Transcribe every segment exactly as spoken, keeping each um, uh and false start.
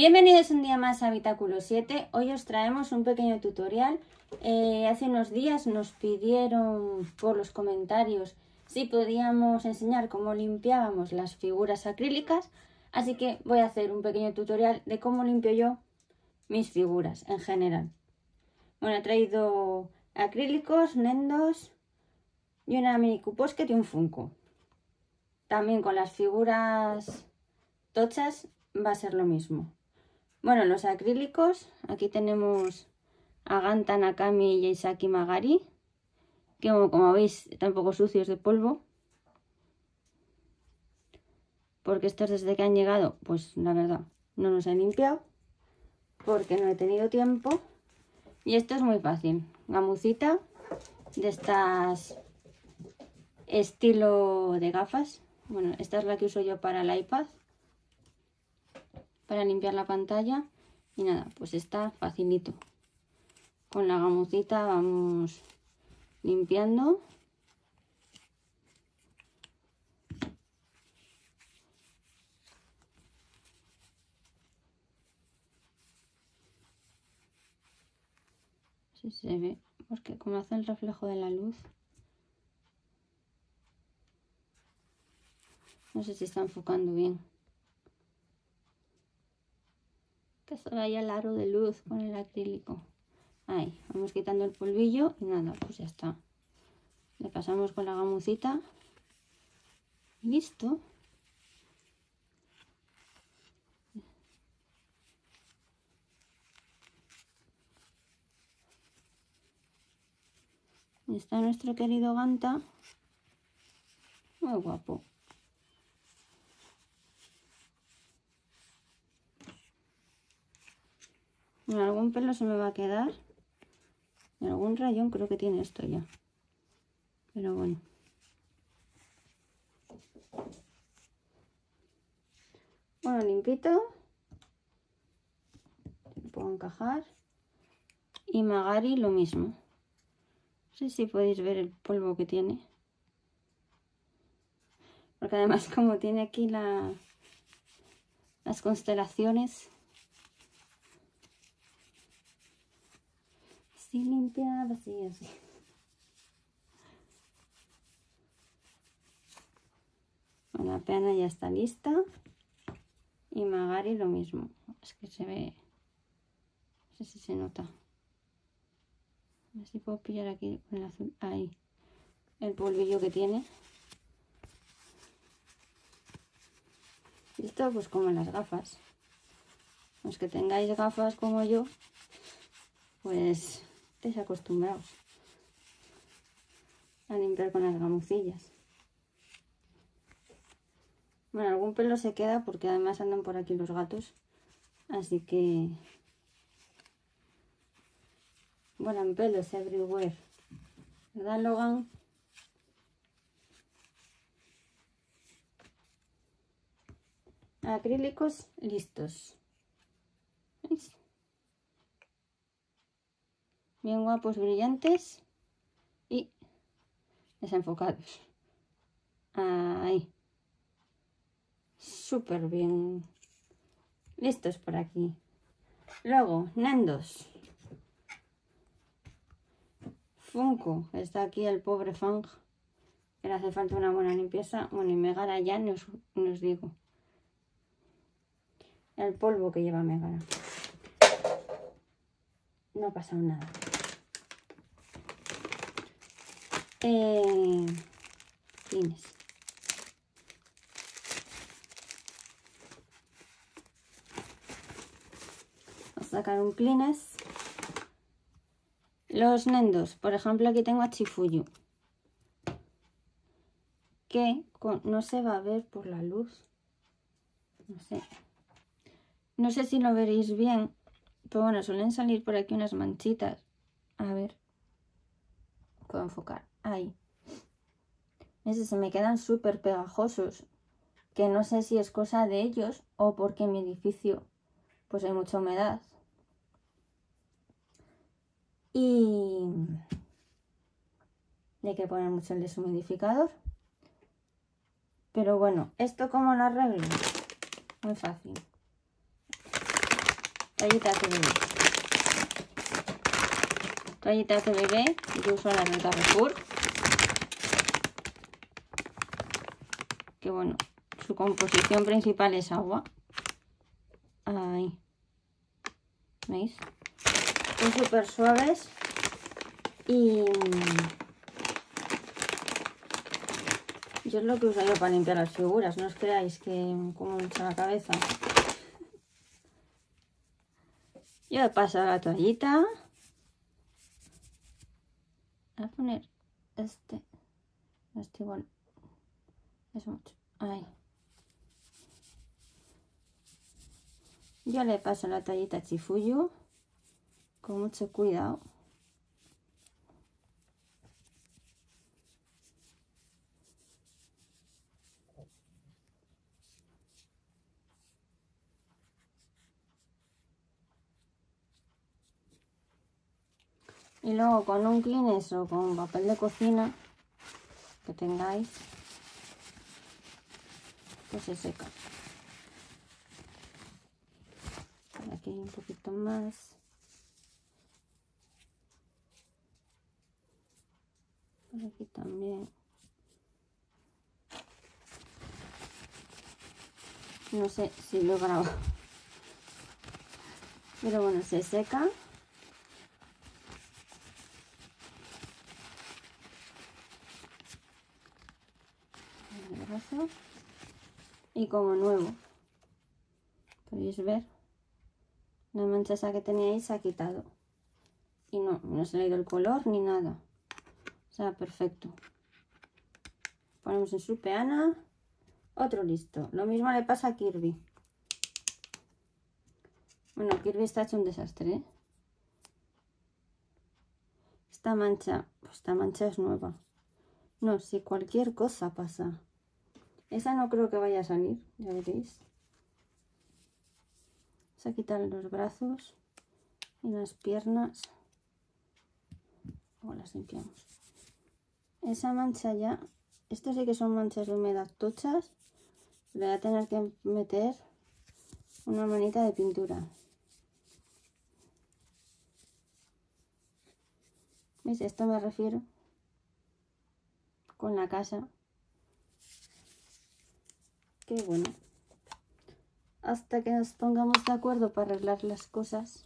Bienvenidos un día más a Habitáculo siete. Hoy os traemos un pequeño tutorial. Eh, hace unos días nos pidieron por los comentarios si podíamos enseñar cómo limpiábamos las figuras acrílicas, así que voy a hacer un pequeño tutorial de cómo limpio yo mis figuras en general. Bueno, he traído acrílicos, nendos y una mini cuposket y un Funko. También con las figuras tochas va a ser lo mismo. Bueno, los acrílicos, aquí tenemos a Ganta Nakami y a Isaki Magari, que como, como veis están un poco sucios de polvo, porque estos desde que han llegado, pues la verdad, no los he limpiado, porque no he tenido tiempo. Y esto es muy fácil, gamucita de estas estilo de gafas. Bueno, esta es la que uso yo para el iPad, para limpiar la pantalla. Y nada, pues está facilito. Con la gamucita vamos limpiando. Si se ve, porque como hace el reflejo de la luz, no sé si está enfocando bien. Que solo haya el aro de luz con el acrílico. Ahí, vamos quitando el polvillo y nada, pues ya está. Le pasamos con la gamucita. Listo. Y está nuestro querido Ganta. Muy guapo. Algún pelo se me va a quedar, algún rayón creo que tiene esto ya, pero bueno. Bueno, limpito, lo puedo encajar. Y Magari lo mismo, no sé si podéis ver el polvo que tiene, porque además como tiene aquí la, las constelaciones. Sí, limpiaba, sí, así. Bueno, la peana ya está lista. Y Magari lo mismo. Es que se ve. No sé si se nota. A ver si puedo pillar aquí con el azul. Ahí. El polvillo que tiene. Y esto, pues como en las gafas. Los que tengáis gafas como yo, pues estéis acostumbrados a limpiar con las gamucillas. Bueno, algún pelo se queda porque además andan por aquí los gatos, así que vuelan pelos everywhere, ¿verdad, Logan? Acrílicos listos. ¿Veis? Bien guapos, brillantes y desenfocados. Ahí. Súper bien. Listos por aquí. Luego, nendos. Funko. Está aquí el pobre Fang, que le hace falta una buena limpieza. Bueno, y Megara ya nos, nos digo. El polvo que lleva Megara. No ha pasado nada. Eh, Tienes. Vamos a sacar un clines. Los nendos, por ejemplo, aquí tengo a Chifuyu, que con, no se va a ver por la luz, no sé, no sé si lo veréis bien, pero bueno, suelen salir por aquí unas manchitas. A ver, puedo enfocar, ahí. Ese se me quedan súper pegajosos, que no sé si es cosa de ellos o porque en mi edificio pues hay mucha humedad. Y hay que poner mucho el deshumidificador. Pero bueno, ¿esto cómo lo arreglo? Muy fácil. Toallitas de bebé. Toallitas de bebé. Yo uso las del Carrefour. Que bueno, su composición principal es agua. Ahí. ¿Veis? Son súper suaves. Y... yo es lo que uso yo para limpiar las figuras. No os creáis que como me echa la cabeza. Yo he pasado la toallita. Voy a poner este. Este igual. Eso mucho. Ahí. Yo le paso la toallita a Chifuyu. Con mucho cuidado. Y luego con un Kleenex o con papel de cocina que tengáis, pues se seca. Por aquí un poquito más. Por aquí también. No sé si lo grabo. Pero bueno, se seca. Y como nuevo, podéis ver la mancha esa que teníais se ha quitado y no, no se le ha ido el color ni nada, o sea, perfecto. Ponemos en su peana otro listo. Lo mismo le pasa a Kirby. Bueno, Kirby está hecho un desastre, ¿eh? Esta mancha, pues esta mancha es nueva. No, si cualquier cosa pasa. Esa no creo que vaya a salir, ya veréis. Vamos a quitarle los brazos y las piernas. Luego las limpiamos. Esa mancha ya, esto sí que son manchas de humedad tochas. Le voy a tener que meter una manita de pintura. ¿Veis? A esto me refiero con la casa. Y bueno, hasta que nos pongamos de acuerdo para arreglar las cosas,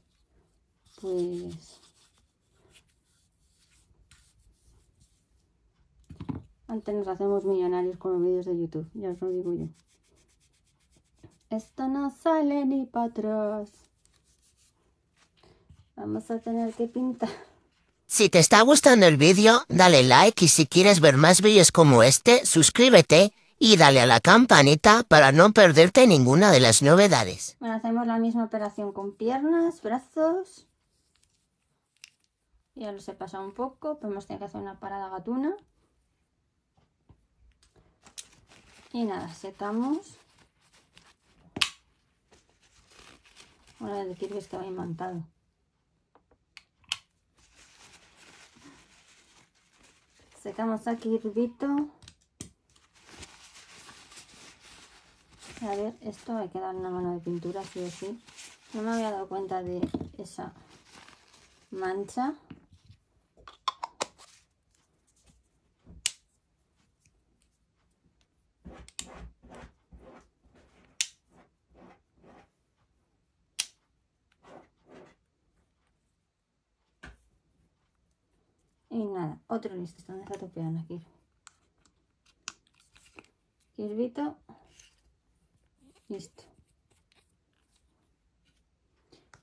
pues antes nos hacemos millonarios con los vídeos de YouTube, ya os lo digo yo. Esto no sale ni para atrás. Vamos a tener que pintar. Si te está gustando el vídeo, dale like, y si quieres ver más vídeos como este, suscríbete y dale a la campanita para no perderte ninguna de las novedades. Bueno, hacemos la misma operación con piernas, brazos. Ya los he pasado un poco, pero hemos tenido que hacer una parada gatuna. Y nada, secamos. Ahora voy a decir que es que va imantado. Secamos aquí rubito. A ver, esto hay que dar una mano de pintura, sí o sí. No me había dado cuenta de esa mancha. Y nada, otro listo. Está donde está tu piano aquí. Kirbyto. Listo.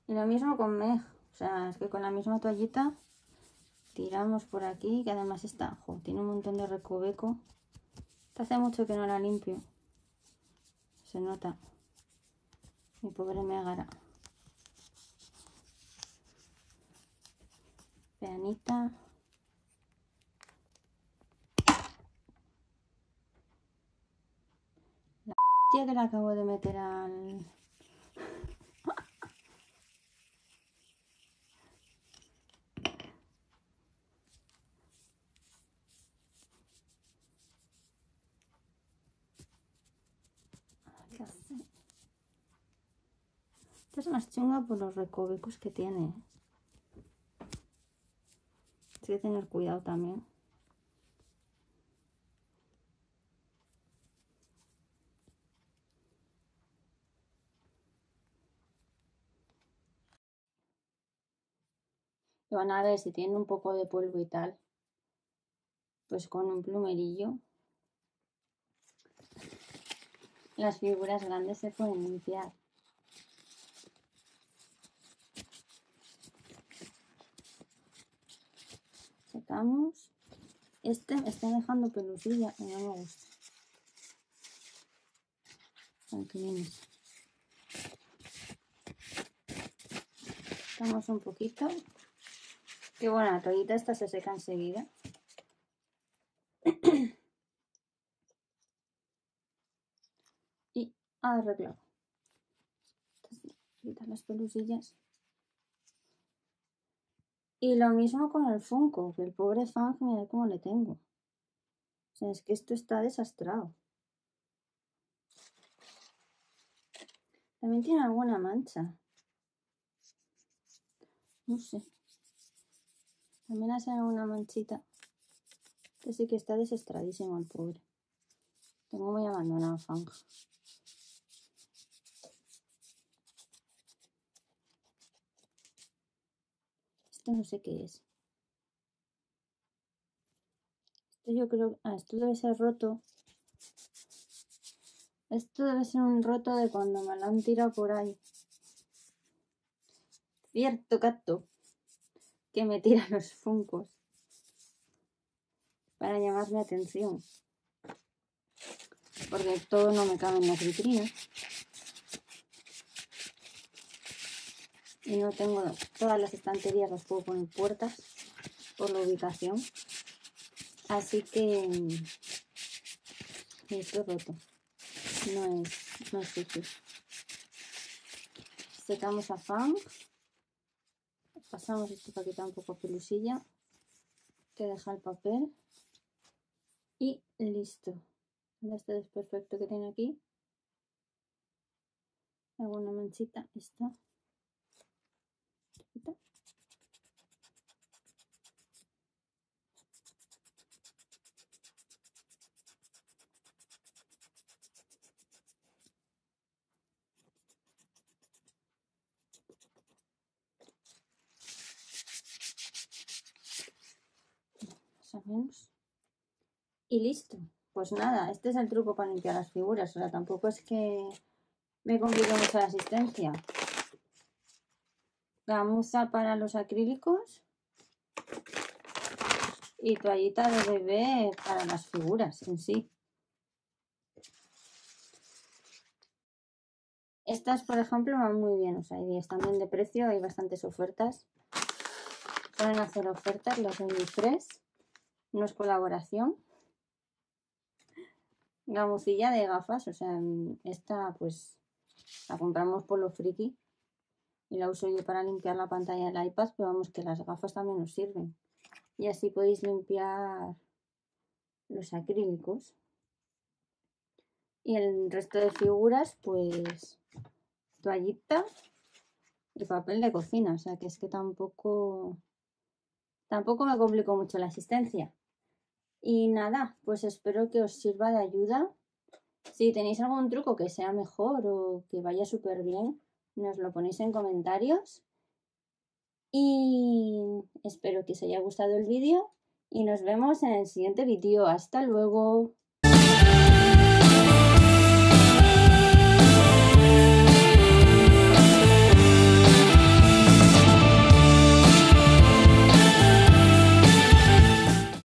Y lo mismo con Meg. O sea, es que con la misma toallita tiramos por aquí, que además está, jo, tiene un montón de recoveco. Hace mucho que no la limpio. Se nota. Mi pobre Megara. Peanita. Ya que la acabo de meter al... Esta es más chunga por los recovecos que tiene. Hay que tener cuidado también. Y van a ver si tienen un poco de polvo y tal. Pues con un plumerillo. Las figuras grandes se pueden limpiar. Secamos. Este me está dejando pelusilla y no me gusta. Aquí secamos un poquito. Que bueno, la toallita esta se seca enseguida. Y arreglado. Quitar las pelusillas. Y lo mismo con el Funko, que el pobre Fang, mira cómo le tengo. O sea, es que esto está desastrado. También tiene alguna mancha. No sé. También hace alguna manchita. Que sí que está desastradísimo el pobre. Tengo muy abandonado Fang. No sé qué es. Esto yo creo... Ah, esto debe ser roto. Esto debe ser un roto de cuando me lo han tirado por ahí. Cierto gato que me tira los funcos para llamar mi atención. Porque todo no me cabe en las vitrinas. Y no tengo todas las estanterías, las puedo poner puertas por la ubicación. Así que esto es roto. No es, no es difícil. Secamos a Fang. Pasamos esto para quitar un poco pelusilla. Que deja el papel. Y listo. Este desperfecto que tiene aquí. Alguna manchita. Esta. Y listo, pues nada, este es el truco para limpiar las figuras. O sea, tampoco es que me complique mucho la asistencia. Gamuza para los acrílicos y toallita de bebé para las figuras en sí. Estas, por ejemplo, van muy bien. O sea, hay diez también de precio, hay bastantes ofertas. Pueden hacer ofertas, las veintitrés. No es colaboración. Gamucilla de gafas, o sea, esta pues la compramos por lo friki. Y la uso yo para limpiar la pantalla del iPad, pero vamos, que las gafas también nos sirven. Y así podéis limpiar los acrílicos. Y el resto de figuras, pues toallita y papel de cocina. O sea, que es que tampoco, tampoco me complicó mucho la asistencia. Y nada, pues espero que os sirva de ayuda. Si tenéis algún truco que sea mejor o que vaya súper bien, nos lo ponéis en comentarios. Y espero que os haya gustado el vídeo y nos vemos en el siguiente vídeo. ¡Hasta luego!